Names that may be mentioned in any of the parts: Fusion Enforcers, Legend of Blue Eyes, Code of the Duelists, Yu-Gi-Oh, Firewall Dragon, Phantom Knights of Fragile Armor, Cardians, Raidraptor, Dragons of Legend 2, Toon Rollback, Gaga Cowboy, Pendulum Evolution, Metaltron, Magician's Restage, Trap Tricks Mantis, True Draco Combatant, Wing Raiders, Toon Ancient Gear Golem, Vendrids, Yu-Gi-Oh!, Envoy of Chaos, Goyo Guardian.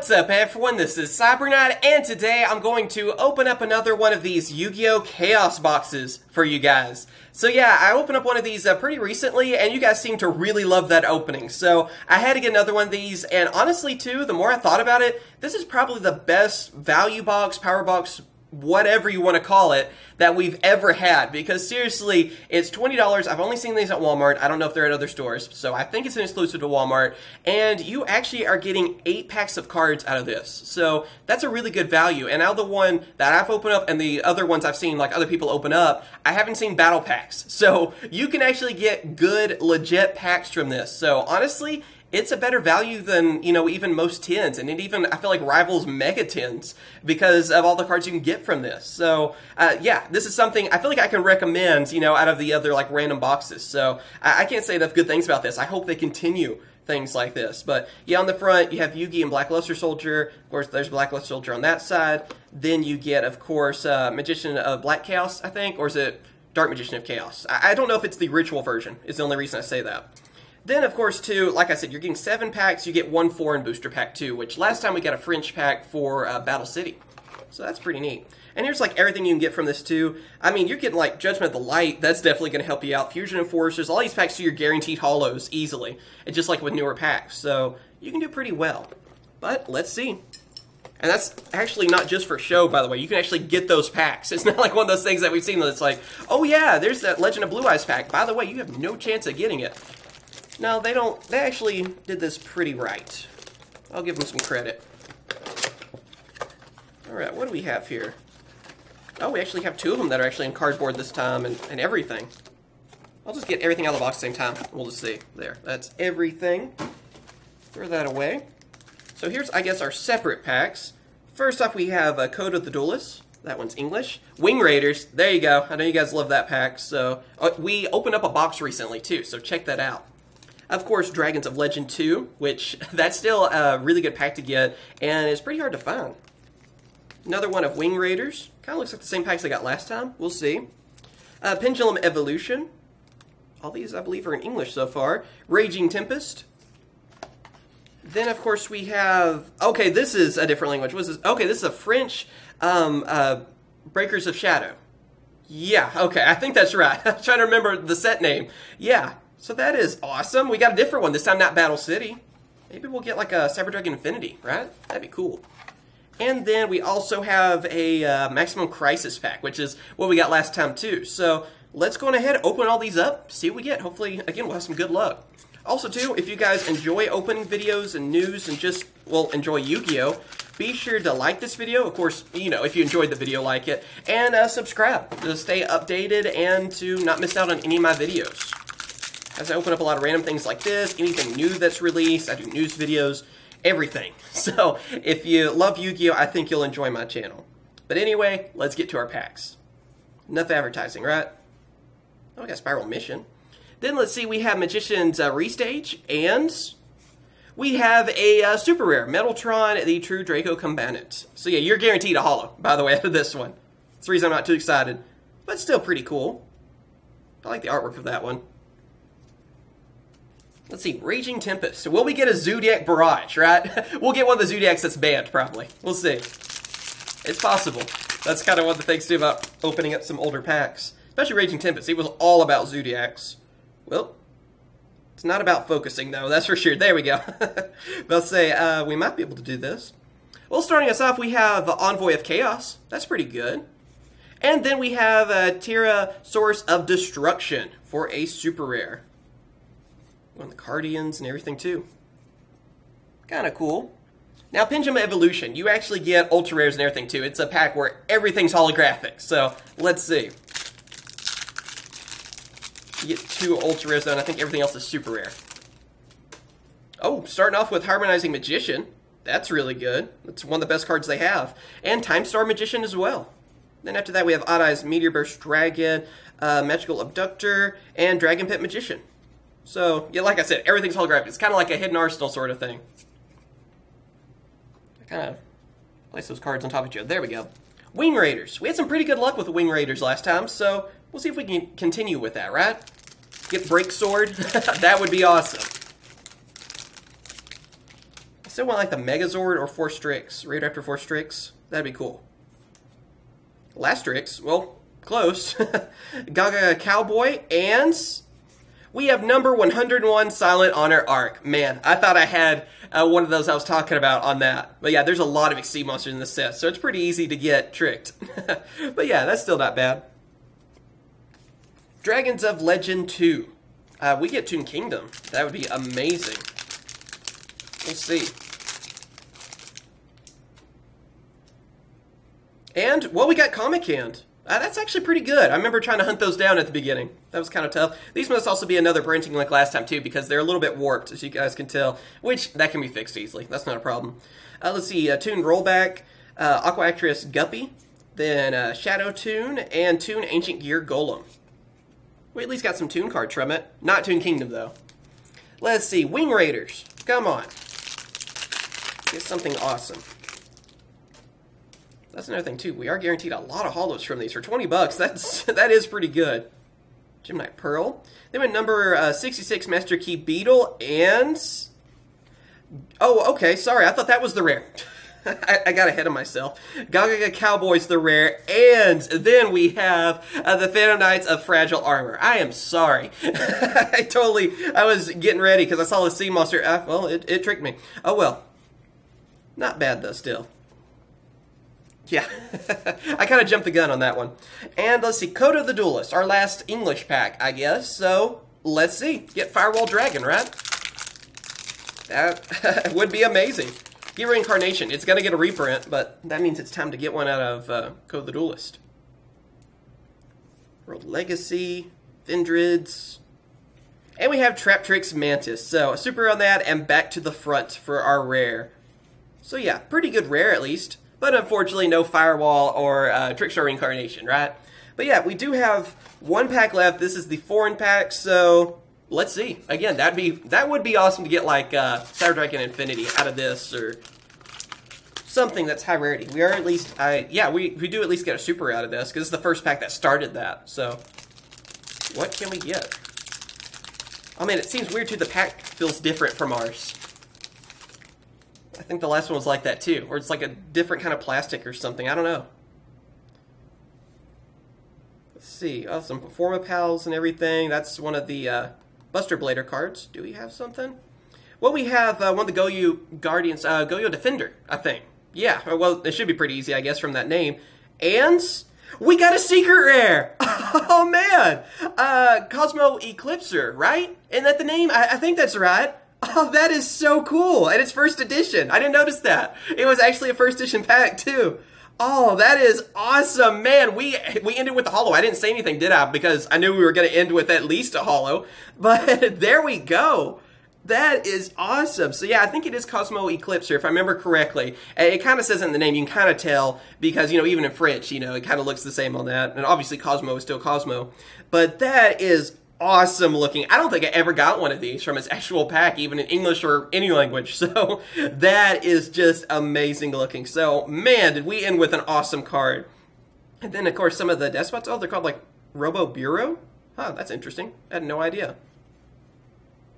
What's up everyone, this is CyberKnight, and today I'm going to open up another one of these Yu-Gi-Oh! Chaos boxes for you guys. So yeah, I opened up one of these pretty recently, and you guys seem to really love that opening, so I had to get another one of these, and honestly too, the more I thought about it, this is probably the best value box, power box, whatever you want to call it, that we've ever had, because seriously, it's $20. I've only seen these at Walmart. I don't know if they're at other stores, so I think it's an exclusive to Walmart, and you actually are getting 8 packs of cards out of this, so that's a really good value. And out of the one that I've opened up and the other ones I've seen, like, other people open up, I haven't seen battle packs, so you can actually get good, legit packs from this. So honestly, it's a better value than, you know, even most 10s, and it even, I feel like, rivals Mega 10s because of all the cards you can get from this. So, yeah, this is something I feel like I can recommend, you know, out of the other, like, random boxes. So, I can't say enough good things about this. I hope they continue things like this. But, yeah, on the front, you have Yu-Gi and Black Luster Soldier. Of course, there's Black Luster Soldier on that side. Then you get, of course, Magician of Black Chaos, I think, or is it Dark Magician of Chaos? I don't know if it's the Ritual version. It's the only reason I say that. Then, of course, too, like I said, you're getting 7 packs. You get one foreign booster pack, too, which last time we got a French pack for Battle City. So that's pretty neat. And here's, like, everything you can get from this, too. I mean, you're getting, like, Judgment of the Light. That's definitely going to help you out. Fusion Enforcers. All these packs, too, you're guaranteed hollows easily. And just like with newer packs. So you can do pretty well. But let's see. And that's actually not just for show, by the way. You can actually get those packs. It's not like one of those things that we've seen that's like, oh, yeah, there's that Legend of Blue Eyes pack. By the way, you have no chance of getting it. No, they don't. They actually did this pretty right. I'll give them some credit. Alright, what do we have here? Oh, we actually have 2 of them that are actually in cardboard this time and everything. I'll just get everything out of the box at the same time. We'll just see. There. That's everything. Throw that away. So here's, I guess, our separate packs. First off, we have Code of the Duelists. That one's English. Wing Raiders. There you go. I know you guys love that pack. So we opened up a box recently, too, so check that out. Of course, Dragons of Legend 2, which that's still a really good pack to get, and it's pretty hard to find. Another one of Wing Raiders. Kind of looks like the same packs I got last time. We'll see. Pendulum Evolution. All these, I believe, are in English so far. Raging Tempest. Then, of course, we have... Okay, this is a different language. What is this? Okay, this is a French Breakers of Shadow. Yeah, okay, I think that's right. I'm trying to remember the set name. Yeah. So that is awesome. We got a different one. This time not Battle City. Maybe we'll get like a Cyber Dragon Infinity, right? That'd be cool. And then we also have a Maximum Crisis pack, which is what we got last time too. So let's go on ahead, open all these up, see what we get. Hopefully, again, we'll have some good luck. Also too, if you guys enjoy opening videos and news and just, well, enjoy Yu-Gi-Oh!, be sure to like this video. Of course, you know, if you enjoyed the video, like it. And subscribe to stay updated and to not miss out on any of my videos. As I open up a lot of random things like this, anything new that's released, I do news videos, everything. So if you love Yu-Gi-Oh, I think you'll enjoy my channel. But anyway, let's get to our packs. Enough advertising, right? Oh, we got Spiral Mission. Then let's see, we have Magician's Restage, and we have a super rare, Metaltron, the True Draco Combatant. So yeah, you're guaranteed a holo, by the way, out of this one. That's the reason I'm not too excited, but still pretty cool. I like the artwork of that one. Let's see, Raging Tempest. Will we get a Zodiac Barrage, right? We'll get one of the Zodiacs that's banned, probably. We'll see. It's possible. That's kind of one of the things, too, about opening up some older packs. Especially Raging Tempest. It was all about Zodiacs. Well, it's not about focusing, though. That's for sure. There we go. They'll say, we might be able to do this. Well, starting us off, we have Envoy of Chaos. That's pretty good. And then we have Tira Source of Destruction for a super rare. On the Cardians and everything too. Kind of cool. Now Pendulum Evolution, you actually get ultra rares and everything too. It's a pack where everything's holographic, so let's see. You get 2 ultra rares though, and I think everything else is super rare. Oh, starting off with Harmonizing Magician. That's really good. That's one of the best cards they have. And Time Star Magician as well. Then after that we have Odd Eyes Meteor Burst Dragon, Magical Abductor, and Dragon Pit Magician. So, yeah, like I said, everything's holographic. It's kind of like a hidden arsenal sort of thing. I kind of place those cards on top of each other. There we go. Wing Raiders. We had some pretty good luck with the Wing Raiders last time, so we'll see if we can continue with that, right? Get Break Sword. That would be awesome. still want like the Megazord or four Strix. Raidraptor 4 Strix. That'd be cool. Last Strix. Well, close. Gaga Cowboy. And we have number 101 Silent Honor Arc. Man, I thought I had one of those I was talking about on that. But yeah, there's a lot of Exceed monsters in this set, so it's pretty easy to get tricked. But yeah, that's still not bad. Dragons of Legend 2. We get Toon Kingdom. That would be amazing. We'll see. And, well, we got Comic Hand. That's actually pretty good. I remember trying to hunt those down at the beginning. That was kind of tough. These must also be another branching like last time, too, because they're a little bit warped, as you guys can tell, which that can be fixed easily. That's not a problem. Let's see. Toon Rollback, Aqua Actress Guppy, then Shadow Toon, and Toon Ancient Gear Golem. We at least got some Toon cards from it. Not Toon Kingdom, though. Let's see. Wing Raiders. Come on. Get something awesome. That's another thing, too. We are guaranteed a lot of hollows from these. For 20 bucks, that is pretty good. Gemini Pearl. They went number 66, Master Key Beetle, and... Oh, okay, sorry. I thought that was the rare. I got ahead of myself. Gaga Cowboy's the rare, and then we have the Phantom Knights of Fragile Armor. I am sorry. I was getting ready because I saw the sea monster. Well, it tricked me. Oh, well. Not bad, though, still. Yeah, I kind of jumped the gun on that one. And let's see, Code of the Duelists, our last English pack, I guess. So, let's see. Get Firewall Dragon, right? That would be amazing. Get Reincarnation. It's going to get a reprint, but that means it's time to get one out of Code of the Duelist. World Legacy, Vendrids, and we have Trap Tricks Mantis. So, a super on that, and back to the front for our rare. So, yeah, pretty good rare at least. But unfortunately, no Firewall or Trickster Reincarnation, right? But yeah, we do have one pack left. This is the foreign pack, so let's see. Again, that would be awesome to get like Cyber Dragon Infinity out of this or something that's high rarity. We are at least, we do at least get a super out of this because it's the first pack that started that. So what can we get? Oh man, it seems weird too. The pack feels different from ours. I think the last one was like that too, or it's like a different kind of plastic or something. I don't know. Let's see. Oh, some Performa Pals and everything. That's one of the Buster Blader cards. Do we have something? Well, we have one of the Goyo Guardians, Goyo Defender, I think. Yeah, well, it should be pretty easy, I guess, from that name. And we got a secret rare! Oh, man! Cosmo Eclipser, right? Isn't that the name? I think that's right. Oh, that is so cool. And it's first edition. I didn't notice that. It was actually a first edition pack, too. Oh, that is awesome. Man, we ended with a holo. I didn't say anything, did I? Because I knew we were going to end with at least a holo. But there we go. That is awesome. So, yeah, I think it is Cosmo Eclipser, if I remember correctly. It kind of says it in the name. You can kind of tell because, you know, even in French, you know, it kind of looks the same on that. And obviously Cosmo is still Cosmo. But that is awesome looking. I don't think I ever got one of these from its actual pack, even in English or any language. So that is just amazing looking. So man, did we end with an awesome card. And then of course some of the despots. Oh, they're called like Robo Bureau. Huh, that's interesting. I had no idea.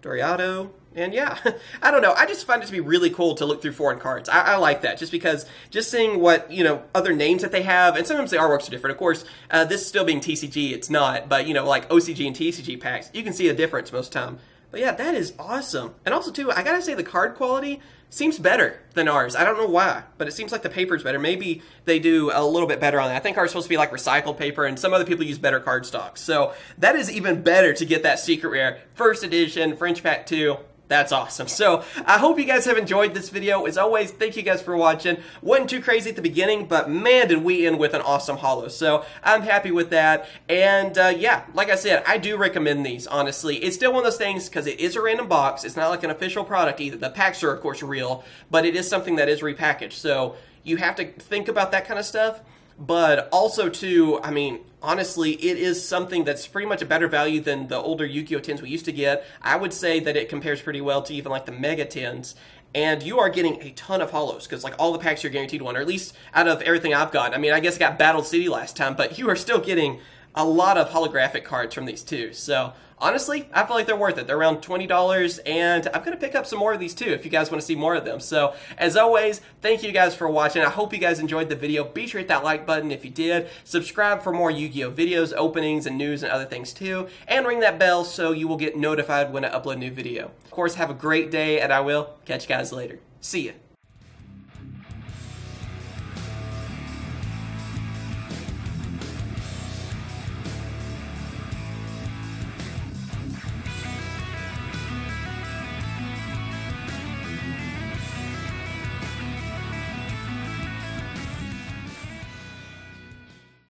Doriado. And yeah, I don't know. I just find it to be really cool to look through foreign cards. I like that just because just seeing what, you know, other names that they have, and sometimes the artworks are different. Of course, this still being TCG, it's not, but you know, like OCG and TCG packs, you can see a difference most time. But yeah, that is awesome. And also too, I gotta say the card quality seems better than ours. I don't know why, but it seems like the paper's better. Maybe they do a little bit better on that. I think ours is supposed to be like recycled paper, and some other people use better card stocks. So that is even better to get that secret rare. First edition, French pack 2. That's awesome. So I hope you guys have enjoyed this video. As always, thank you guys for watching. Wasn't too crazy at the beginning, but man, did we end with an awesome holo. So I'm happy with that. And yeah, like I said, I do recommend these, honestly. It's still one of those things because it is a random box. It's not like an official product either. The packs are, of course, real, but it is something that is repackaged. So you have to think about that kind of stuff. But also, too, I mean, honestly, it is something that's pretty much a better value than the older Yu-Gi-Oh! 10s we used to get. I would say that it compares pretty well to even, like, the Mega 10s. And you are getting a ton of holos, because, like, all the packs you're guaranteed one, or at least out of everything I've got. I mean, I guess I got Battle City last time, but you are still getting a lot of holographic cards from these two. So honestly, I feel like they're worth it. They're around $20, and I'm going to pick up some more of these too if you guys want to see more of them. So as always, thank you guys for watching. I hope you guys enjoyed the video. Be sure to hit that like button if you did. Subscribe for more Yu-Gi-Oh! Videos, openings, and news and other things too. And ring that bell so you will get notified when I upload a new video. Of course, have a great day, and I will catch you guys later. See ya.